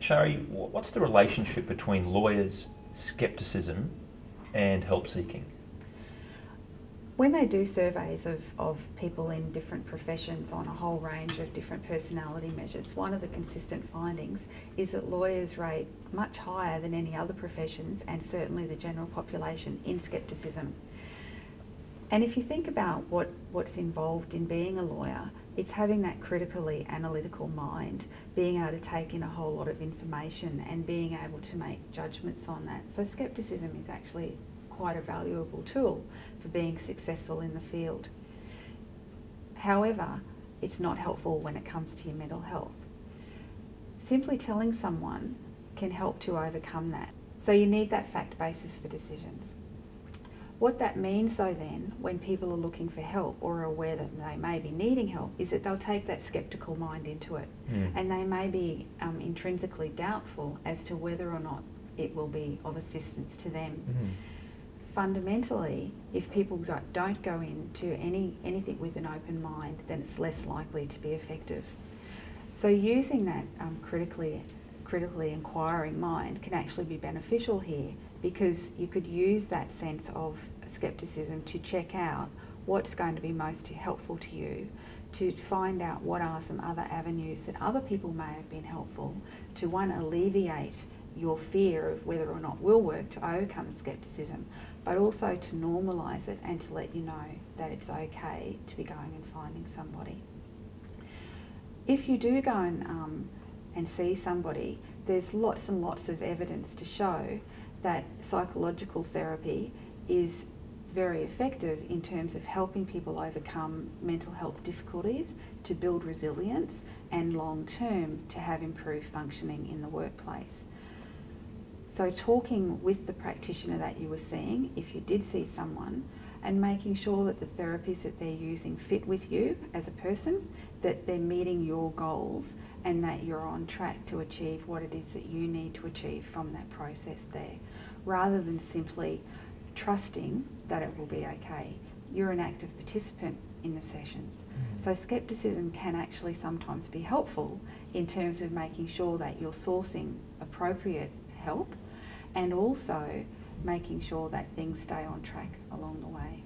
Shari, what's the relationship between lawyers' scepticism and help-seeking? When they do surveys of people in different professions on a whole range of different personality measures, one of the consistent findings is that lawyers rate much higher than any other professions, and certainly the general population, in scepticism. And if you think about what's involved in being a lawyer, it's having that critically analytical mind, being able to take in a whole lot of information and being able to make judgments on that. So scepticism is actually quite a valuable tool for being successful in the field. However, it's not helpful when it comes to your mental health. Simply telling someone can help to overcome that. So you need that fact basis for decisions. What that means though then, when people are looking for help or are aware that they may be needing help, is that they'll take that sceptical mind into it. Mm. And they may be intrinsically doubtful as to whether or not it will be of assistance to them. Mm. Fundamentally, if people don't go into anything with an open mind, then it's less likely to be effective. So using that critically inquiring mind can actually be beneficial here, because you could use that sense of scepticism to check out what's going to be most helpful to you, to find out what are some other avenues that other people may have been helpful to, one, alleviate your fear of whether or not will work to overcome scepticism, but also to normalise it and to let you know that it's okay to be going and finding somebody. If you do go and see somebody, there's lots and lots of evidence to show that psychological therapy is very effective in terms of helping people overcome mental health difficulties, to build resilience, and long-term to have improved functioning in the workplace. So talking with the practitioner that you were seeing, if you did see someone, and making sure that the therapies that they're using fit with you as a person, that they're meeting your goals, and that you're on track to achieve what it is that you need to achieve from that process there, rather than simply trusting that it will be okay. You're an active participant in the sessions. Mm-hmm. So scepticism can actually sometimes be helpful in terms of making sure that you're sourcing appropriate help, and also making sure that things stay on track along the way.